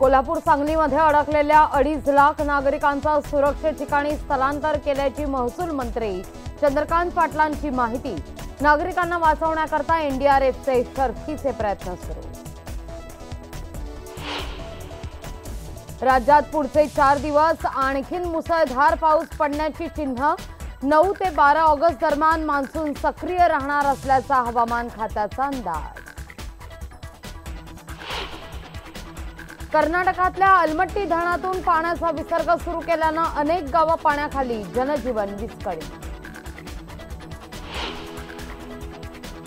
कोल्हापूर सांगलीमध्ये अडकलेल्या 2.5 लाख नागरिकांचा सुरक्षित ठिकाणी स्थलांतर केल्याची महसूल मंत्री चंद्रकांत पाटलांची माहिती। नागरिकांना वाचवण्याकरता एनडीआरएफचे शर्थीचे प्रयत्न सुरू। राज्यात पुढचे 4 दिवस आणखीन मुसळधार पाऊस पडण्याची चिन्ह। 9 ते 12 ऑगस्ट दरम्यान मान्सून सक्रिय राहणार असल्याचा हवामान खात्याचा अंदाज। कर्नाटकातल्या अलमट्टी धरणातून पाण्याचा विसर्ग सुरू केल्यानं अनेक गावं पाण्याखाली, जनजीवन विस्कळीत।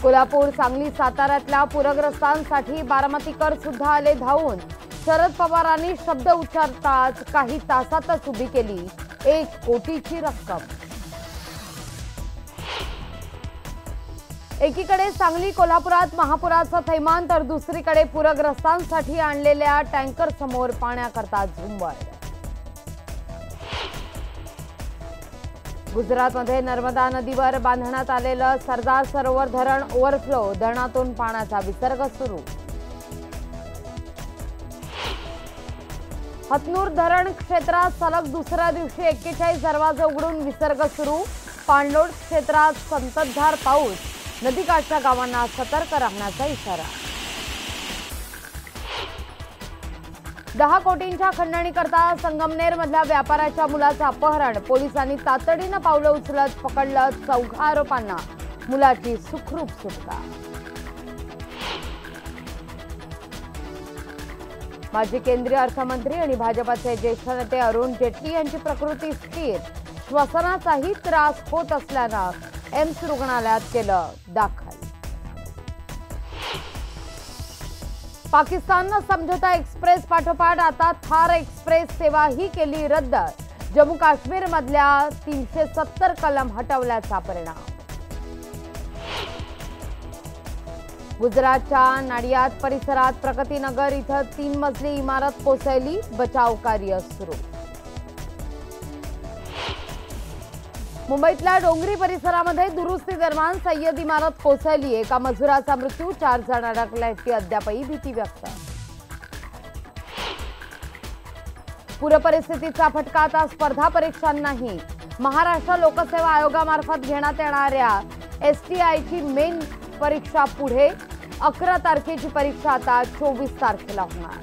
कोल्हापूर सांगली साताऱ्यातल्या पूरग्रस्तांसाठी बारामतीकर सुद्धा आले धावून। शरद पवारांनी शब्द उच्चारताच काही तासातच उभी केली 1 कोटीची रक्कम। एकीकडे सांगली कोल्हापुरात महापुराचं थैमान, तर दुसरीकडे पूरग्रस्तांसाठी आणलेल्या टँकर समोर पाण्याकरता झुंबड। गुजरातमध्ये नर्मदा नदीवर बांधण्यात आलेलं सरदार सरोवर धरण ओव्हरफ्लो, धरणातून पाण्याचा विसर्ग सुरू। हतनूर धरण क्षेत्रात सलग दुसऱ्या दिवशी 41 दरवाजे उघडून विसर्ग सुरू। पाळणोड क्षेत्रात संततधार पाऊस, नदीकाठच्या गावांना सतर्क राहण्याचा इशारा। 10 कोटींच्या खंडणीकरता संगमनेर मधल्या व्यापाऱ्याच्या मुलाचं अपहरण, पोलिसांनी तातडीनं पावलं उचलत पकडलं 4 आरोपांना, मुलाची सुखरूप सुटका। माजी केंद्रीय अर्थमंत्री आणि भाजपाचे ज्येष्ठ नेते अरुण जेटली यांची प्रकृती स्थिर, श्वसनाचाही त्रास होत असल्यानं एम्स रुग्णालयात केलं दाखल। पाकिस्तान समझौता एक्सप्रेस पाठोपाठ आता थार एक्सप्रेस सेवाही केली रद्द। जम्मू काश्मीर मधल्या 370 कलम हटवल्याचा परिणाम। गुजरातच्या नडियाद परिसरात प्रगति नगर इथं 3 मजली इमारत कोसळली, बचाव कार्य सुरू। मुंबईतल्या डोंगरी परिसरामध्ये दुरुस्ती दरम्यान सय्यद इमारत कोसळली, एका मजुराचा मृत्यू, 4 जण अडकल्याची अद्यापही भीती व्यक्त। पूरपरिस्थितीचा फटका आता स्पर्धा परीक्षांनाही। महाराष्ट्र लोकसेवा आयोगामार्फत घेण्यात येणाऱ्या एसटीआयची मेन परीक्षा पुढे, 11 तारखेची परीक्षा आता 24 तारखेला होणार।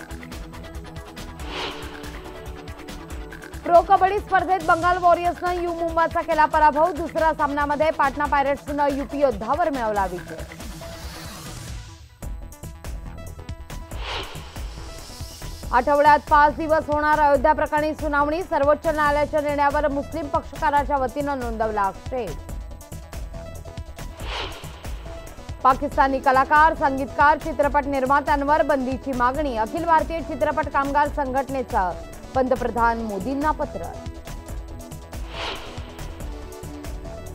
प्रो कबड्डी स्पर्धेत बंगाल वॉरियर्सनं यू मुंबाचा केला पराभव, दुसऱ्या सामन्यामध्ये पाटणा पायरेट्सनं यूपी योद्धावर मिळवला विजय। आठवड्यात 5 दिवस होणार अयोध्या प्रकरणी सुनावणी, सर्वोच्च न्यायालयाच्या निर्णयावर मुस्लिम पक्षकाराच्या वतीनं नोंदवला आक्षेप। पाकिस्तानी कलाकार, संगीतकार, चित्रपट निर्मात्यांवर बंदीची मागणी, अखिल भारतीय चित्रपट कामगार संघटनेचं पंतप्रधान मोदींना पत्र।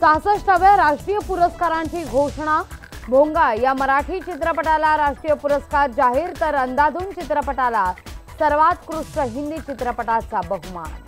66व्या राष्ट्रीय पुरस्कारांची घोषणा। भोंगा या मराठी चित्रपटाला राष्ट्रीय पुरस्कार जाहीर, तर अंधाधुंध चित्रपटाला सर्वात्कृष्ट हिंदी चित्रपटाचा बहुमान।